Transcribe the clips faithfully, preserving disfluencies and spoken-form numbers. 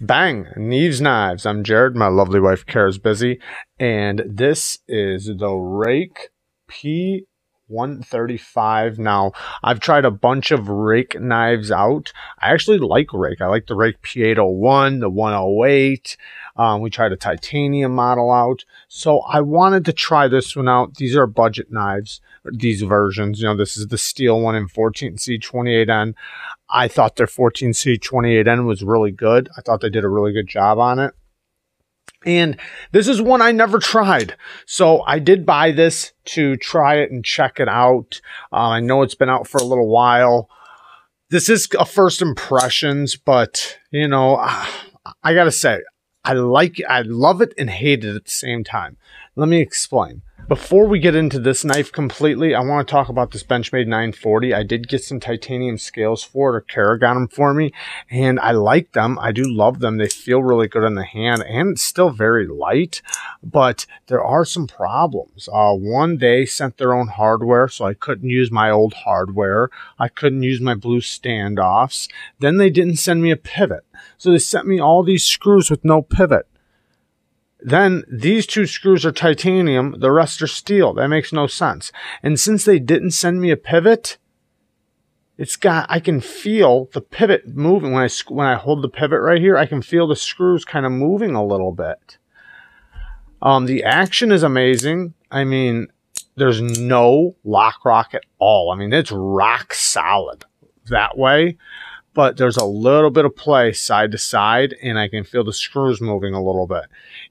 Bang, Neeve's Knives. I'm Jared. My lovely wife Kara's busy, and this is the Ruike P one thirty-five. Now, I've tried a bunch of Ruike knives out. I actually like Ruike. I like the Ruike P eight oh one, the one oh eight. Um, we tried a titanium model out. So I wanted to try this one out. These are budget knives, these versions. You know, this is the steel one in fourteen C twenty-eight N. I thought their fourteen C twenty-eight N was really good. I thought they did a really good job on it. And this is one I never tried. So I did buy this to try it and check it out. Uh, I know it's been out for a little while. This is a first impressions, but, you know, I, I got to say, I like it, I love it and hate it at the same time. Let me explain. Before we get into this knife completely, I want to talk about this Benchmade nine forty. I did get some titanium scales for it, or Kara got them for me, and I like them. I do love them. They feel really good in the hand, and it's still very light, but there are some problems. Uh, one, they sent their own hardware, so I couldn't use my old hardware. I couldn't use my blue standoffs. Then they didn't send me a pivot, so they sent me all these screws with no pivot. Then these two screws are titanium, the rest are steel. That makes no sense. And since they didn't send me a pivot, it's got, I can feel the pivot moving. When I, when I hold the pivot right here, I can feel the screws kind of moving a little bit. Um, the action is amazing. I mean, there's no lock rock at all. I mean, it's rock solid that way. But there's a little bit of play side to side, and I can feel the screws moving a little bit.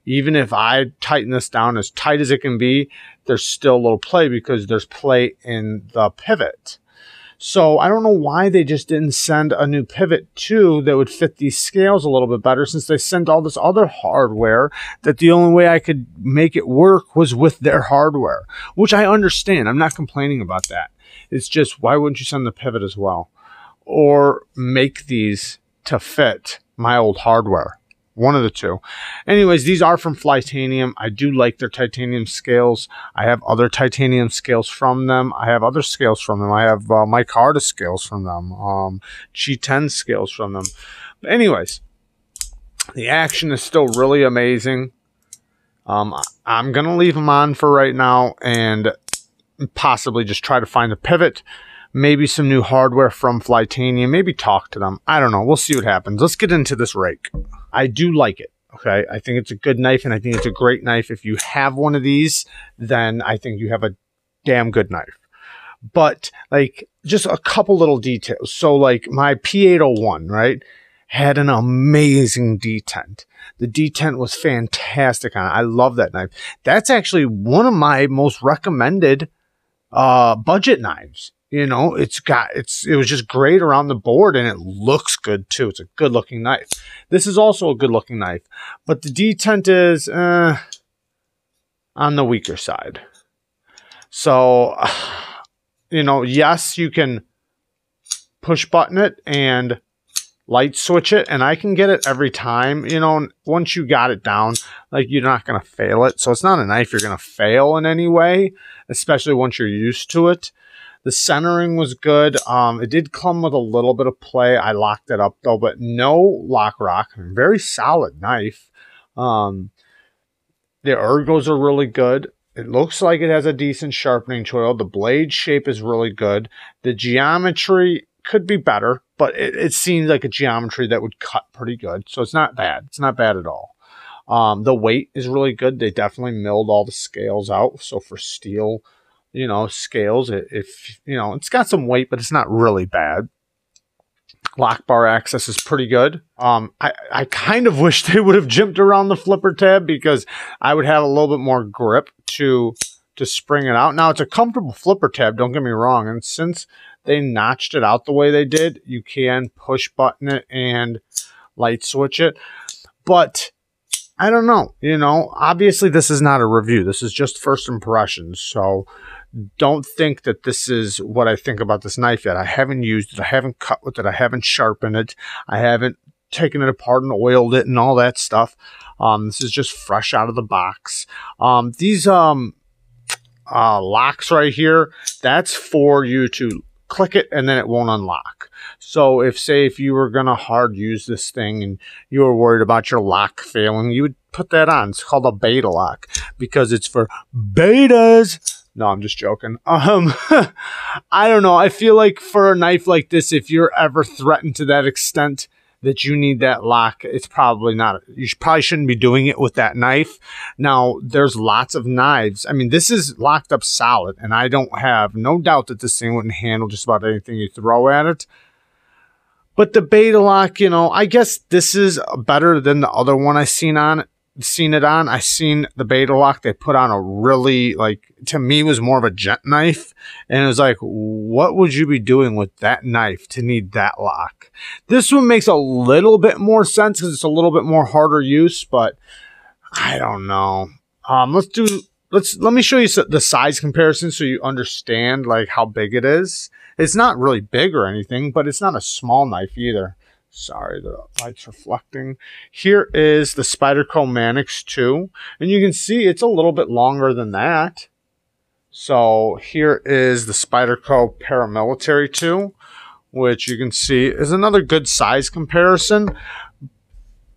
Even if I tighten this down as tight as it can be, there's still a little play because there's play in the pivot. So I don't know why they just didn't send a new pivot too that would fit these scales a little bit better, since they sent all this other hardware that the only way I could make it work was with their hardware, which I understand. I'm not complaining about that. It's just, why wouldn't you send the pivot as well? Or make these to fit my old hardware. One of the two. Anyways, these are from Flytanium. I do like their titanium scales. I have other titanium scales from them. I have other scales from them. I have uh, Mike Hardis scales from them. Um, G ten scales from them. But anyways, the action is still really amazing. Um, I'm going to leave them on for right now and possibly just try to find a pivot. Maybe some new hardware from Flytanium. Maybe talk to them. I don't know. We'll see what happens. Let's get into this Ruike. I do like it. Okay. I think it's a good knife, and I think it's a great knife. If you have one of these, then I think you have a damn good knife. But, like, just a couple little details. So, like, my P eight oh one, right, had an amazing detent. The detent was fantastic on it. I love that knife. That's actually one of my most recommended uh, budget knives. You know, it's got, it's, it was just great around the board, and it looks good too. It's a good looking knife. This is also a good looking knife, but the detent is uh, on the weaker side. So, you know, yes, you can push button it and light switch it, and I can get it every time. You know, once you got it down, like, you're not going to fail it. So it's not a knife you're going to fail in any way, especially once you're used to it. The centering was good. Um, it did come with a little bit of play. I locked it up, though, but no lock rock. Very solid knife. Um, the ergos are really good. It looks like it has a decent sharpening choil. The blade shape is really good. The geometry could be better, but it, it seems like a geometry that would cut pretty good. So it's not bad. It's not bad at all. Um, the weight is really good. They definitely milled all the scales out. So for steel, you know, scales, if, you know, it's got some weight, but it's not really bad. Lock bar access is pretty good. Um, I, I kind of wish they would have jimped around the flipper tab, because I would have a little bit more grip to, to spring it out. Now, it's a comfortable flipper tab, don't get me wrong. And since they notched it out the way they did, you can push button it and light switch it. But I don't know, you know, obviously this is not a review. This is just first impressions. So don't think that this is what I think about this knife yet. I haven't used it. I haven't cut with it. I haven't sharpened it. I haven't taken it apart and oiled it and all that stuff. Um, this is just fresh out of the box. Um, these um, uh, locks right here, that's for you to click it and then it won't unlock. So if, say, if you were going to hard use this thing and you were worried about your lock failing, you would put that on. It's called a beta lock because it's for betas. No, I'm just joking. Um, I don't know. I feel like for a knife like this, if you're ever threatened to that extent that you need that lock, it's probably not, you should, probably shouldn't be doing it with that knife. Now, there's lots of knives. I mean, this is locked up solid, and I don't have no doubt that this thing wouldn't handle just about anything you throw at it. But the beta lock, you know, I guess this is better than the other one I seen on it. Seen it on. I seen the beta lock they put on a really, like, to me was more of a jet knife, and it was like, what would you be doing with that knife to need that lock? This one makes a little bit more sense because it's a little bit more harder use, but I don't know. Um, let's do let's let me show you the size comparison so you understand like how big it is. It's not really big or anything, but it's not a small knife either. Sorry, the light's reflecting. Here is the Spyderco Manix two. And you can see it's a little bit longer than that. So here is the Spyderco Paramilitary two, which you can see is another good size comparison.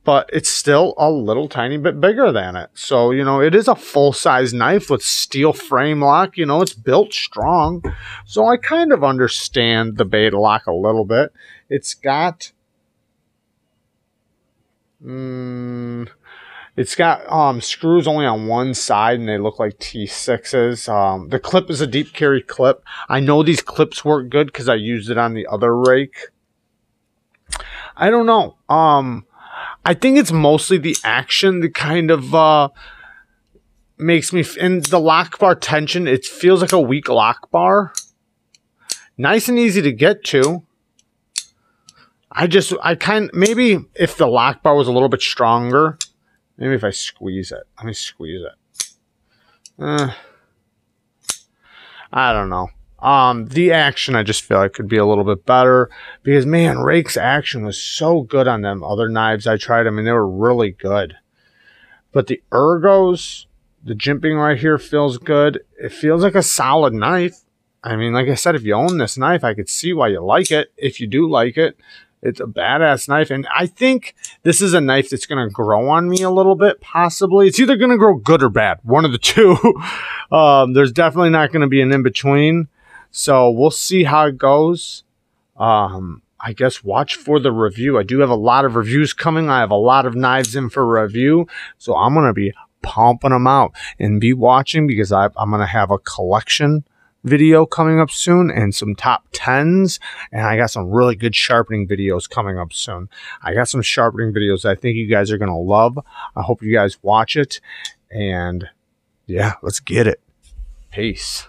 But it's still a little tiny bit bigger than it. So, you know, it is a full-size knife with steel frame lock. You know, it's built strong. So I kind of understand the beta lock a little bit. It's got... Mm, it's got um, screws only on one side, and they look like T sixes. Um, the clip is a deep carry clip. I know these clips work good because I used it on the other rake. I don't know. Um, I think it's mostly the action that kind of uh, makes me... F and the lock bar tension, it feels like a weak lock bar. Nice and easy to get to. I just, I kind of, maybe if the lock bar was a little bit stronger, maybe if I squeeze it, let me squeeze it. Uh, I don't know. Um, the action, I just feel like could be a little bit better because, man, Rake's action was so good on them other knives I tried. I mean, they were really good. But the ergos, the jimping right here feels good. It feels like a solid knife. I mean, like I said, if you own this knife, I could see why you like it. If you do like it. It's a badass knife, and I think this is a knife that's going to grow on me a little bit, possibly. It's either going to grow good or bad, one of the two. um, there's definitely not going to be an in-between, so we'll see how it goes. Um, I guess watch for the review. I do have a lot of reviews coming. I have a lot of knives in for review, so I'm going to be pumping them out and be watching because I, I'm going to have a collection video coming up soon and some top tens, and I got some really good sharpening videos coming up soon. I got some sharpening videos that I think you guys are gonna love. I hope you guys watch it, and yeah, let's get it. Peace.